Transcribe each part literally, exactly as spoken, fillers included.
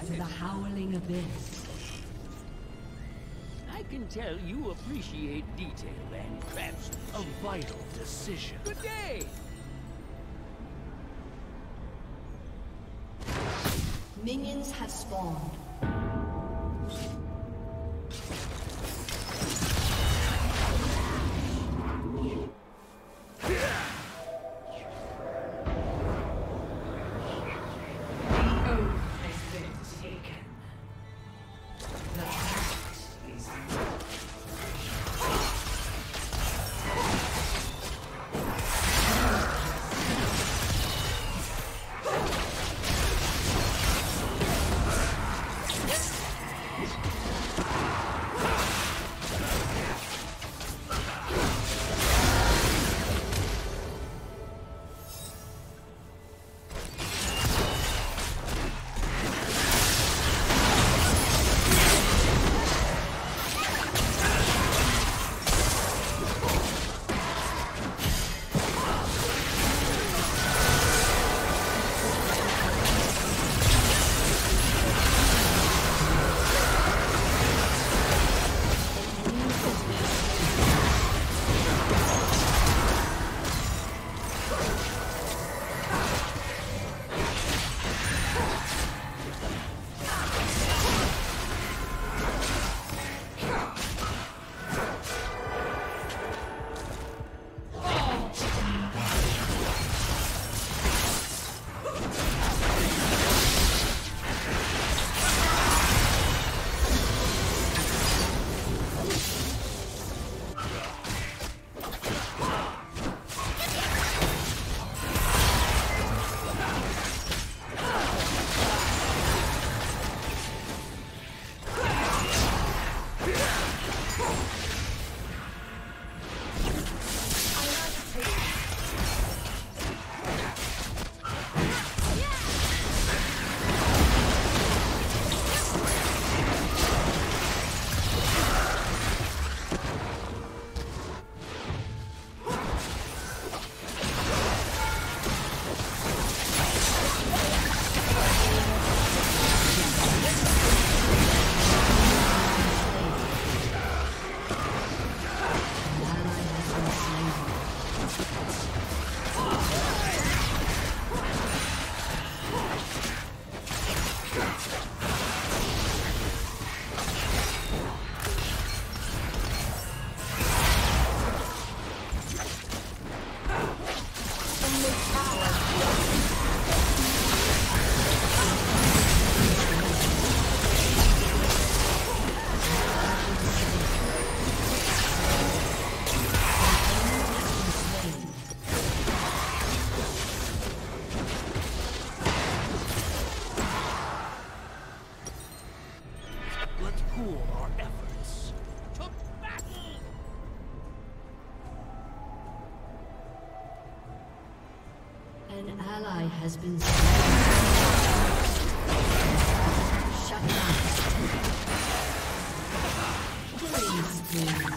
to the howling abyss. I can tell you appreciate detail and perhaps a vital decision. Good day! Minions have spawned. An ally has been slain. Shut down. Killing spree.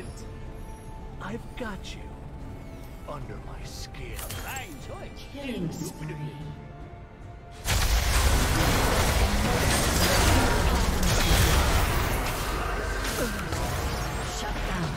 it. I've got you under my skin. Fine choice. Killing spree. Shut down.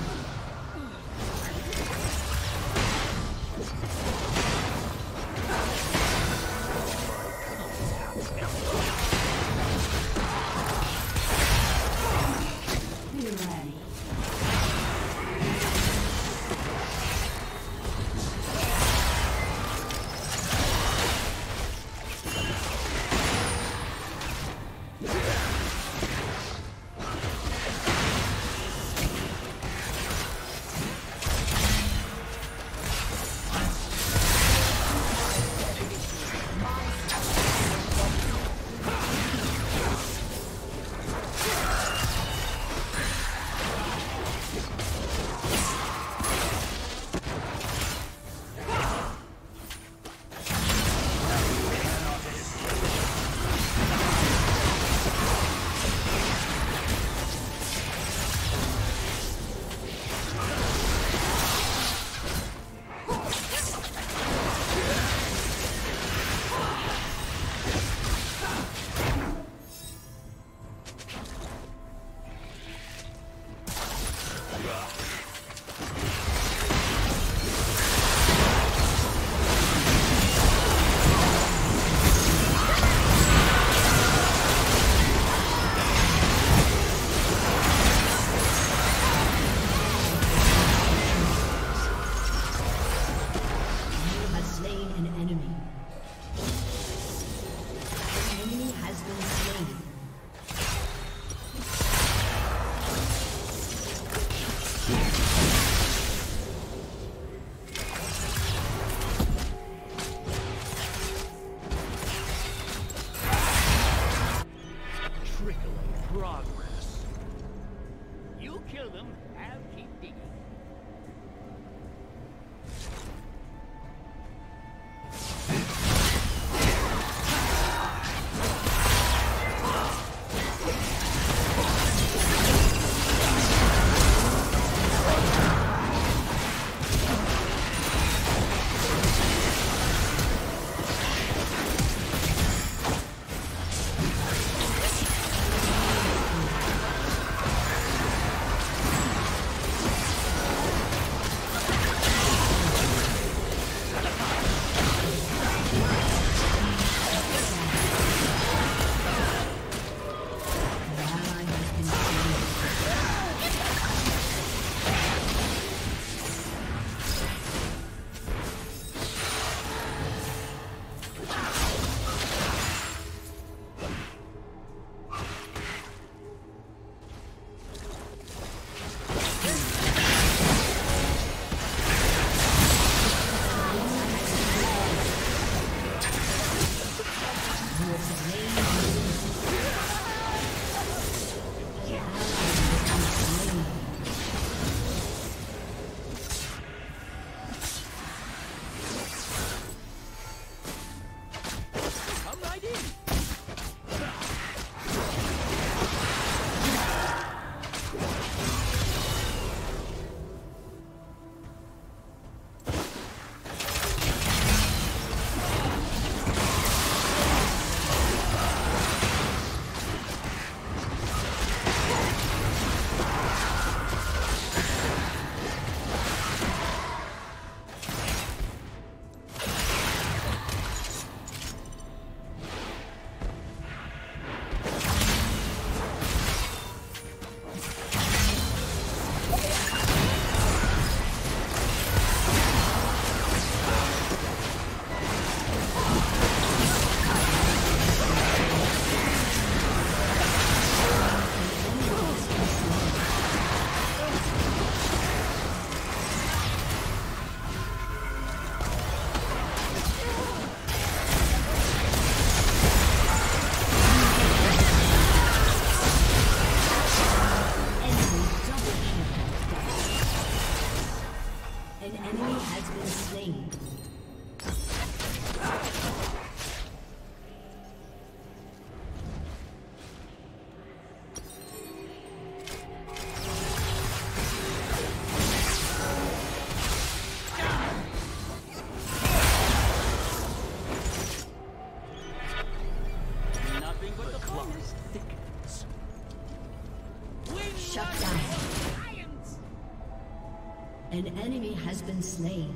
An enemy has been slain.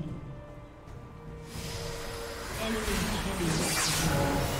Enemy heavy.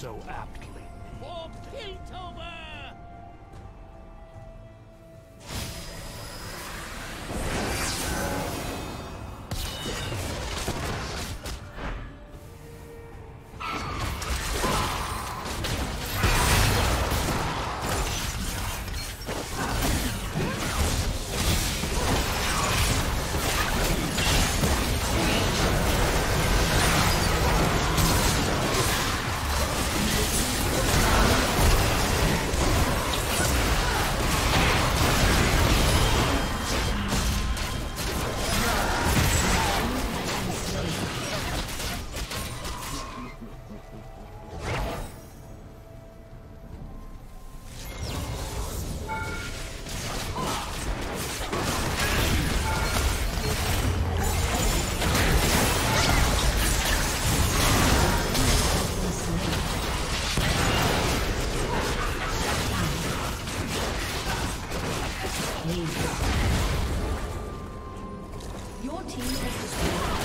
So aptly. For Piltover! Your team has destroyed.